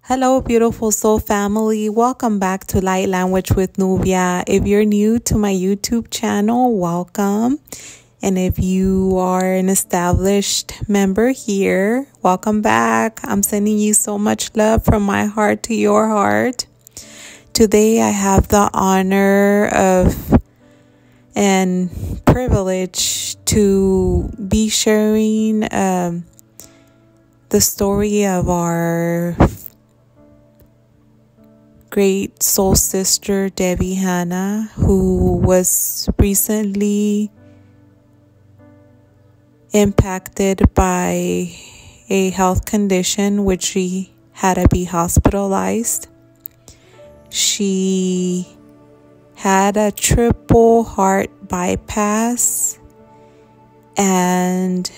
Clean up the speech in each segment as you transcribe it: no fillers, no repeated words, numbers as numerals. Hello beautiful soul family, welcome back to Light Language with Nubia. If you're new to my YouTube channel, welcome. And if you are an established member here, welcome back. I'm sending you so much love from my heart to your heart. Today I have the honor of and privilege to be sharing the story of our great soul sister Debbie Hanna, who was recently impacted by a health condition which she had to be hospitalized. She had a triple heart bypass and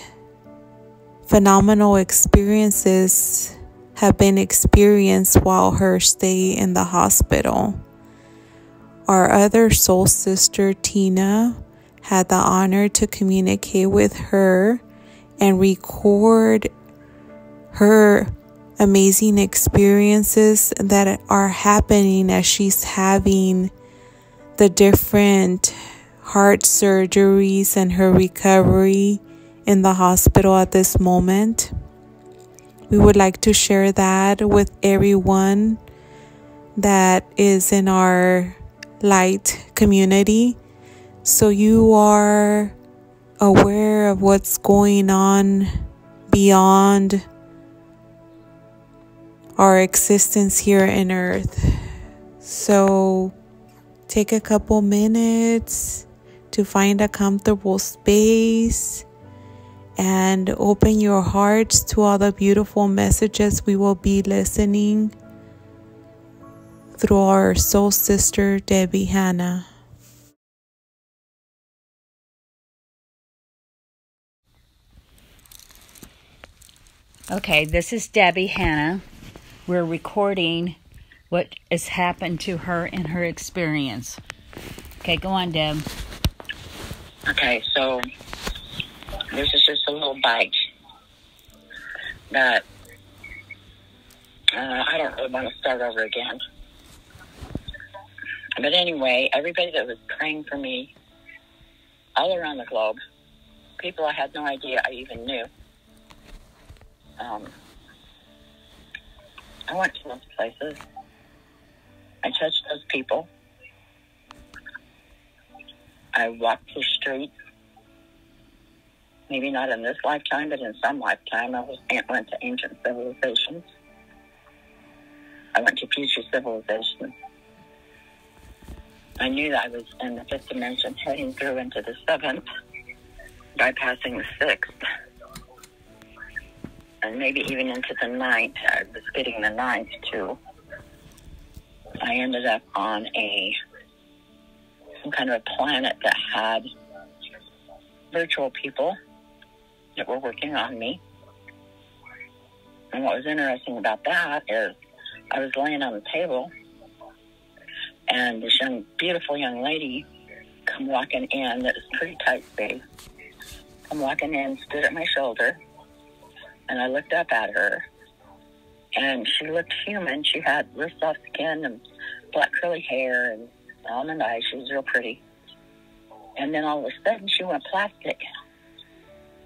phenomenal experiences have been experienced while her stay in the hospital. Our other soul sister, Tina, had the honor to communicate with her and record her amazing experiences that are happening as she's having the different heart surgeries and her recovery in the hospital at this moment. We would like to share that with everyone that is in our light community, so you are aware of what's going on beyond our existence here in Earth. So take a couple minutes to find a comfortable space and open your hearts to all the beautiful messages we will be listening through our soul sister, Debbie Hanna. Okay, this is Debbie Hanna. We're recording what has happened to her and her experience. Okay, go on, Deb. Okay, so this is just a little bite that I don't really want to start over again. But anyway, everybody that was praying for me all around the globe, people I had no idea I even knew. I went to those places. I touched those people. I walked the streets. Maybe not in this lifetime, but in some lifetime. I went to ancient civilizations. I went to future civilizations. I knew that I was in the fifth dimension, heading through into the seventh, bypassing the sixth. And maybe even into the ninth. I was getting the ninth, too. I ended up on some kind of a planet that had virtual people that were working on me. And what was interesting about that is I was laying on the table and this beautiful young lady come walking in. That was a pretty tight space. Come walking in, stood at my shoulder, and I looked up at her, and she looked human. She had real soft skin and black curly hair and almond eyes. She was real pretty. And then all of a sudden she went plastic.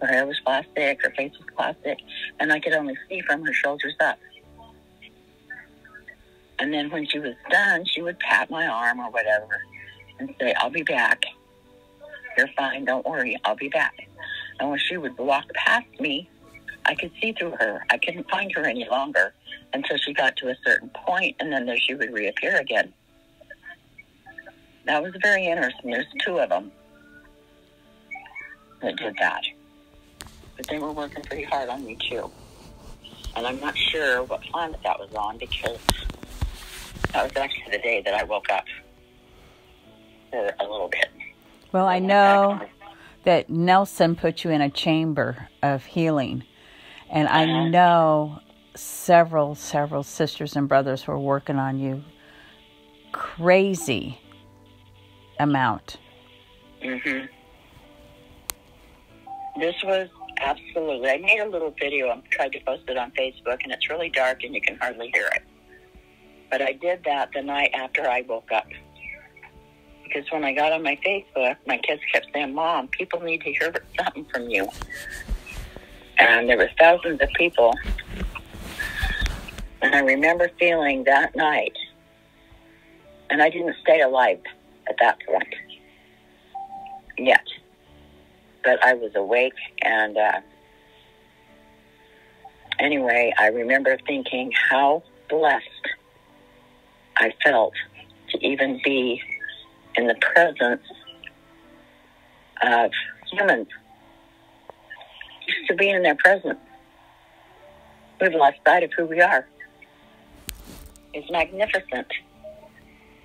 Her hair was plastic, her face was plastic, and I could only see from her shoulders up. And then when she was done, she would pat my arm or whatever and say, "I'll be back. You're fine, don't worry, I'll be back." And when she would walk past me, I could see through her. I couldn't find her any longer until she got to a certain point, and then there she would reappear again. That was very interesting. There's two of them that did that. But they were working pretty hard on me, too. And I'm not sure what planet that was on, because that was actually the day that I woke up for a little bit. Well, I know that Nelson put you in a chamber of healing. And I know several sisters and brothers were working on you. Crazy amount. Mm-hmm. This was absolutely... I made a little video. I'm trying to post it on Facebook, and it's really dark, and you can hardly hear it. But I did that the night after I woke up. Because when I got on my Facebook, my kids kept saying, Mom, people need to hear something from you. And there was thousands of people. And I remember feeling that night. And I didn't stay alive at that point. Yet. But I was awake, and anyway, I remember thinking how blessed I felt to even be in the presence of humans, just to be in their presence. We've lost sight of who we are. It's magnificent,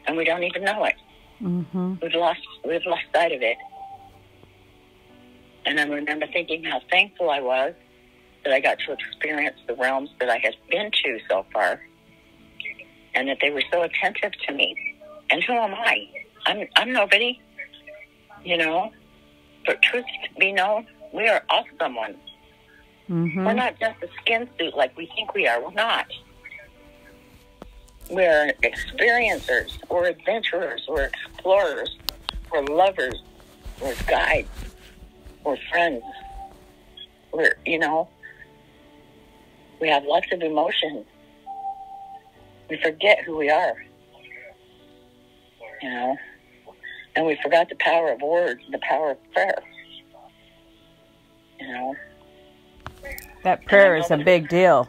and we don't even know it. Mm-hmm. We've lost sight of it. And I remember thinking how thankful I was that I got to experience the realms that I had been to so far, and that they were so attentive to me. And who am I? I'm nobody, you know. For truth to be known, we are all someone. Mm-hmm. We're not just a skin suit like we think we are. We're not. We're experiencers. We're adventurers. We're explorers. We're lovers. We're guides. We're friends. We're, you know, we have lots of emotions. We forget who we are, you know, and we forgot the power of words, the power of prayer, you know. That prayer is a big deal.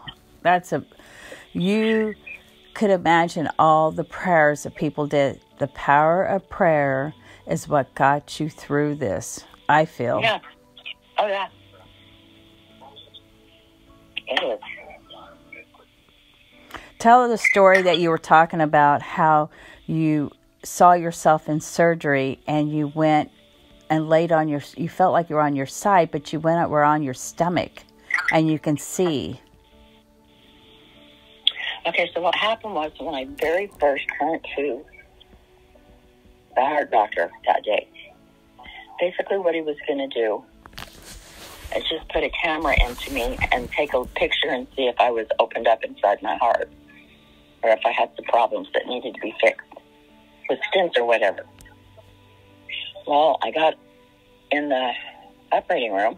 You could imagine all the prayers that people did. The power of prayer is what got you through this, I feel. Yeah. Oh, yeah. It is. Tell the story that you were talking about, how you saw yourself in surgery and you went and laid on your... You felt like you were on your side, but you were on your stomach and you can see. Okay, so what happened was when I very first went to the heart doctor that day, basically what he was going to do is just put a camera into me and take a picture and see if I was opened up inside my heart, or if I had some problems that needed to be fixed with stents or whatever. Well, I got in the operating room.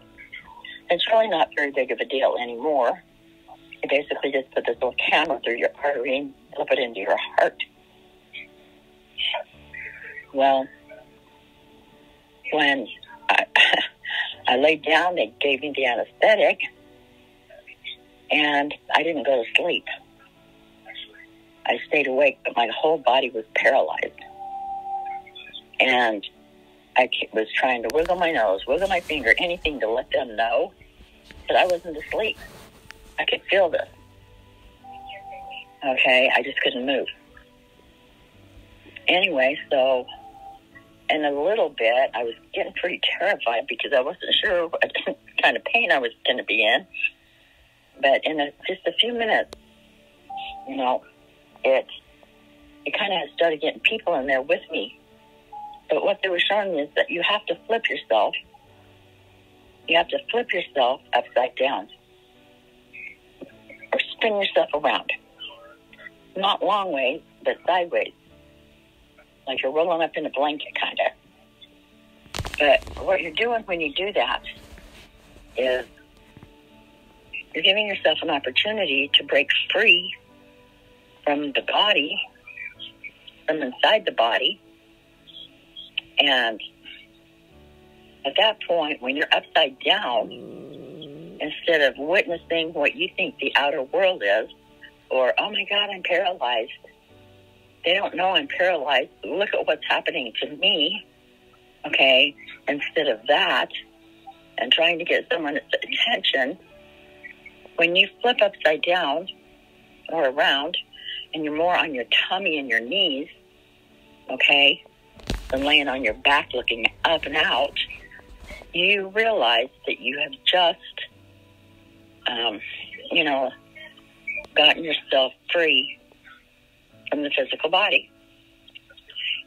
It's really not very big of a deal anymore. You basically just put this little camera through your artery and flip it into your heart. Well, when I laid down, they gave me the anesthetic, and I didn't go to sleep. I stayed awake, but my whole body was paralyzed. And I was trying to wiggle my nose, wiggle my finger, anything to let them know that I wasn't asleep. I could feel this. Okay, I just couldn't move. Anyway, so... And a little bit, I was getting pretty terrified because I wasn't sure what kind of pain I was going to be in. But in just a few minutes, you know, it kind of started getting people in there with me. But what they were showing me is that you have to flip yourself. You have to flip yourself upside down. Or spin yourself around. Not long ways, but sideways. Like you're rolling up in a blanket, kind of. But what you're doing when you do that is you're giving yourself an opportunity to break free from the body, from inside the body. And at that point, when you're upside down, instead of witnessing what you think the outer world is, or, oh my God, I'm paralyzed. They don't know I'm paralyzed. Look at what's happening to me, okay? Instead of that, and trying to get someone's attention, when you flip upside down or around, and you're more on your tummy and your knees, okay, than laying on your back looking up and out, you realize that you have just, you know, gotten yourself free from the physical body.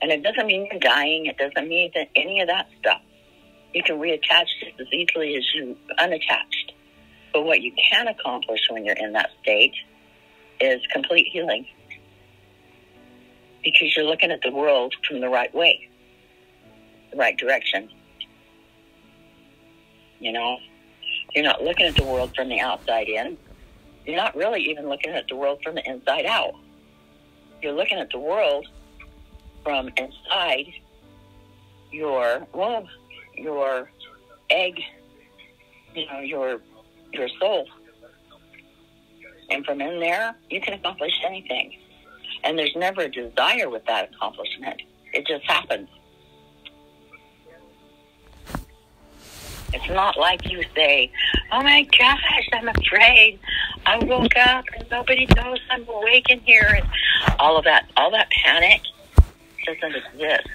And it doesn't mean you're dying. It doesn't mean that any of that stuff. You can reattach just as easily as you unattached. But what you can accomplish when you're in that state is complete healing. Because you're looking at the world from the right way, the right direction. You know, you're not looking at the world from the outside in. You're not really even looking at the world from the inside out. You're looking at the world from inside your womb, your egg, you know, your soul. And from in there, you can accomplish anything. And there's never a desire with that accomplishment. It just happens. It's not like you say, oh my gosh, I'm afraid. I woke up and nobody knows I'm awake in here. And all that panic doesn't exist.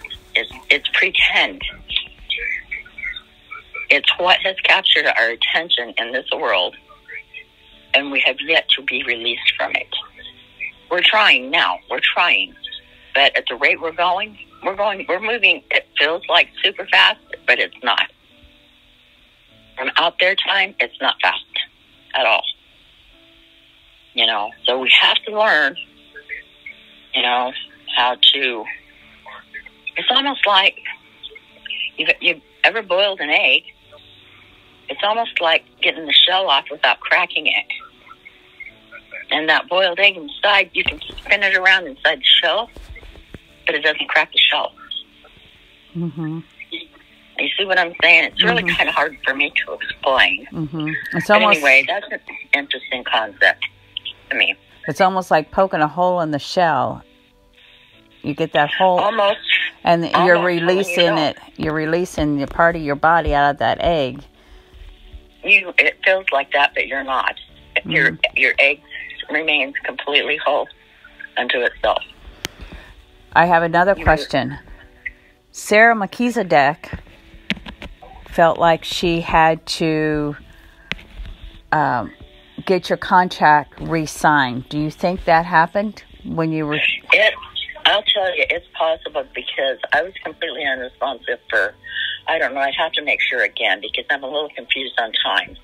It's pretend. It's what has captured our attention in this world. And we have yet to be released from it. We're trying now. We're trying. But at the rate we're moving. It feels like super fast, but it's not. From out there time, it's not fast at all. You know, so we have to learn, you know, how to. It's almost like you've ever boiled an egg. It's almost like getting the shell off without cracking it. And that boiled egg inside, you can spin it around inside the shell, but it doesn't crack the shell. Mm-hmm. You see what I'm saying? It's really kind of hard for me to explain. Mm-hmm. Anyway, that's an interesting concept to me. It's almost like poking a hole in the shell. You get that hole. Almost. And you're releasing it. You're releasing the part of your body out of that egg. It feels like that, but you're not. Mm-hmm. Your egg remains completely whole unto itself. I have another question. Sarah Makizadek felt like she had to get your contract re-signed. Do you think that happened when you were... I'll tell you, it's possible because I was completely unresponsive for... I don't know, I'd have to make sure again because I'm a little confused on time.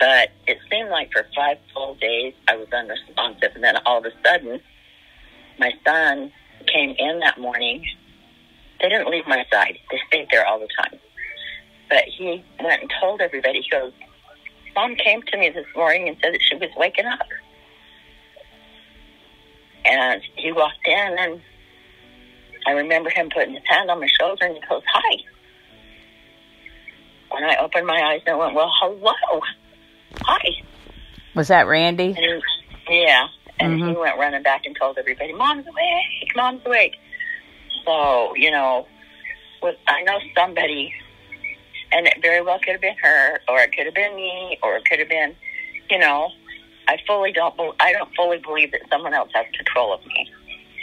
But it seemed like for 5 full days, I was unresponsive. And then all of a sudden, my son came in that morning. They didn't leave my side. They stayed there all the time. But he went and told everybody, he goes, Mom came to me this morning and said that she was waking up. And he walked in, and I remember him putting his hand on my shoulder, and he goes, hi. And I opened my eyes and I went, well, hello. Hi. Was that Randy? And he went running back and told everybody, Mom's awake, Mom's awake. So, you know, I know somebody, and it very well could have been her, or it could have been me, or it could have been, you know, I don't fully believe that someone else has control of me.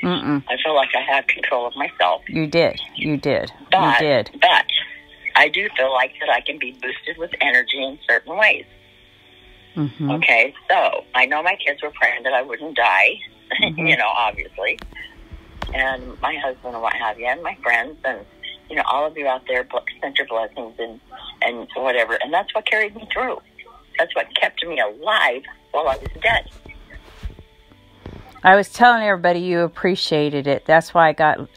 Mm-mm. I feel like I have control of myself. You did. But I do feel like that I can be boosted with energy in certain ways. Mm-hmm. Okay, so I know my kids were praying that I wouldn't die, you know, obviously, and my husband and what have you, and my friends, and, you know, all of you out there sent your blessings and whatever, and that's what carried me through. That's what kept me alive while I was dead. I was telling everybody you appreciated it. That's why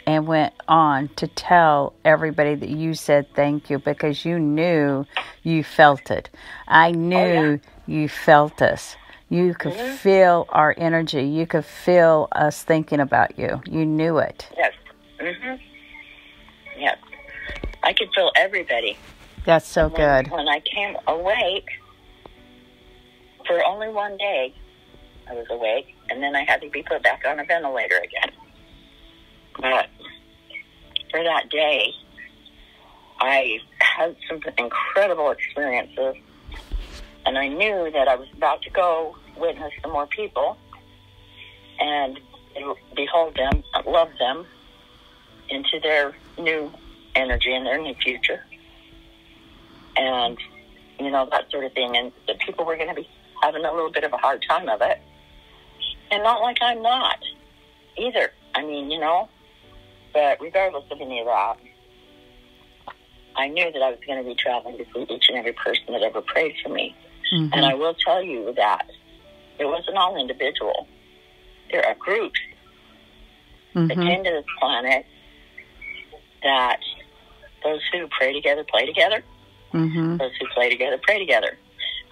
I went on to tell everybody that you said thank you, because you knew you felt it. I knew... Oh, yeah. You felt us. You could feel our energy. You could feel us thinking about you. You knew it. Yes. Mhm. Yes. I could feel everybody. That's so good. When I came awake, for only one day, I was awake, and then I had to be put back on a ventilator again. But for that day, I had some incredible experiences. And I knew that I was about to go witness some more people and behold them, love them into their new energy and their new future. And, you know, that sort of thing. And the people were going to be having a little bit of a hard time of it. And not like I'm not either. I mean, you know, but regardless of any of that, I knew that I was going to be traveling to see each and every person that ever prayed for me. Mm-hmm. And I will tell you that it wasn't all individual. There are groups mm-hmm. that came to this planet that those who pray together, play together. Mm-hmm. Those who play together, pray together.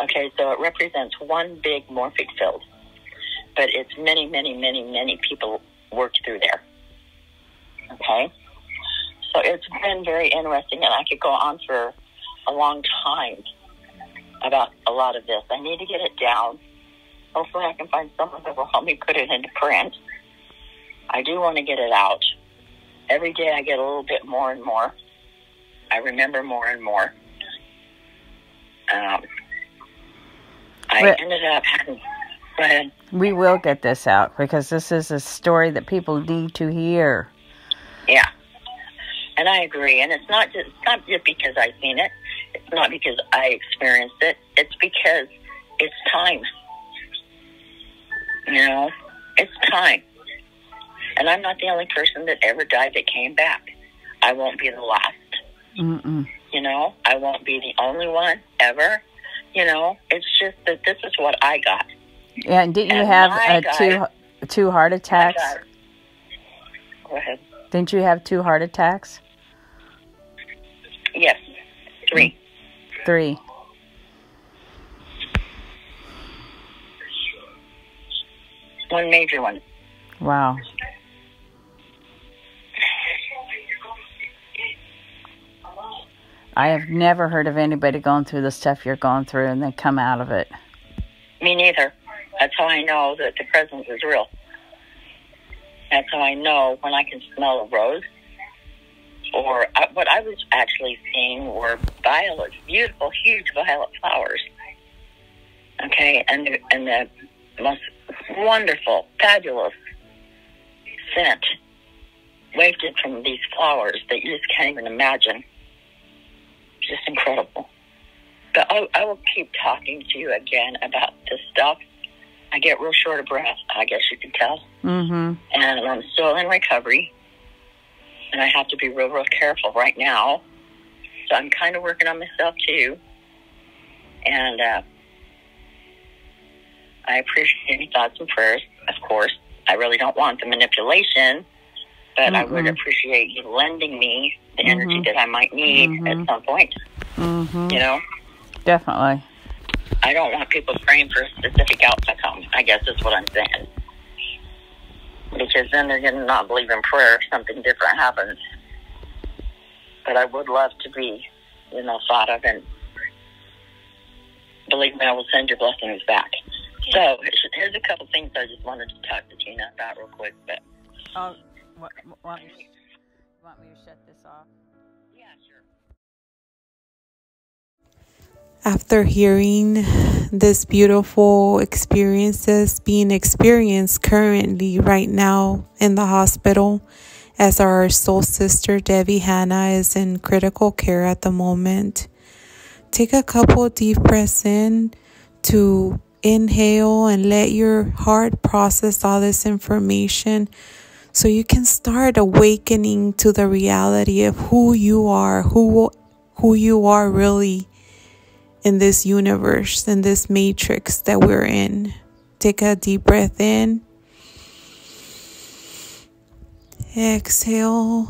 Okay, so it represents one big morphic field. But it's many, many, many, many people work through there. Okay? So it's been very interesting, and I could go on for a long time about a lot of this. I need to get it down. Hopefully I can find someone that will help me put it into print. I do want to get it out. Every day I get a little bit more and more. I remember more and more. I ended up having... Go ahead. We will get this out, because this is a story that people need to hear. Yeah. And I agree. And it's not just because I've seen it. It's not because I experienced it. It's because it's time. You know, it's time. And I'm not the only person that ever died that came back. I won't be the last. Mm-mm. You know, I won't be the only one ever. You know, it's just that this is what I got. Yeah, and didn't you have two heart attacks? Go ahead. Didn't you have two heart attacks? Yes, three. Three. One major one. Wow. I have never heard of anybody going through the stuff you're going through and they come out of it. Me neither. That's how I know that the presence is real. That's how I know when I can smell a rose. Or what I was actually seeing were violets, beautiful, huge violet flowers. Okay, and the most wonderful, fabulous scent wafted from these flowers that you just can't even imagine. Just incredible. But I will keep talking to you again about this stuff. I get real short of breath, I guess you can tell. Mm-hmm. And I'm still in recovery. And I have to be real, real careful right now. So I'm kind of working on myself, too. And I appreciate any thoughts and prayers, of course. I really don't want the manipulation, but mm-hmm. I would appreciate you lending me the mm-hmm. energy that I might need mm-hmm. at some point. Mm-hmm. You know? Definitely. I don't want people praying for a specific outcome, I guess is what I'm saying. Because then they're going to not believe in prayer if something different happens. But I would love to be, you know, thought of, and believe me, I will send your blessings back. So here's a couple things I just wanted to talk to Gina about real quick. But want me to shut this off? Yeah, sure. After hearing this beautiful experiences being experienced currently right now in the hospital, as our soul sister Debbie Hanna is in critical care at the moment, take a couple deep breaths in to inhale and let your heart process all this information so you can start awakening to the reality of who you are really in this universe, in this matrix that we're in. Take a deep breath in. Exhale.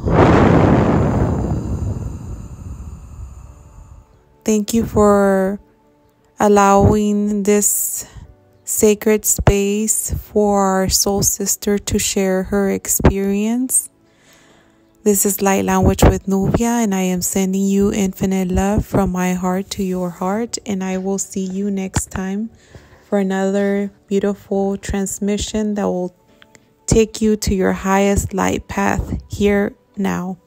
Thank you for allowing this sacred space for our soul sister to share her experience. This is Light Language with Nubia, and I am sending you infinite love from my heart to your heart, and I will see you next time for another beautiful transmission that will take you to your highest light path here now.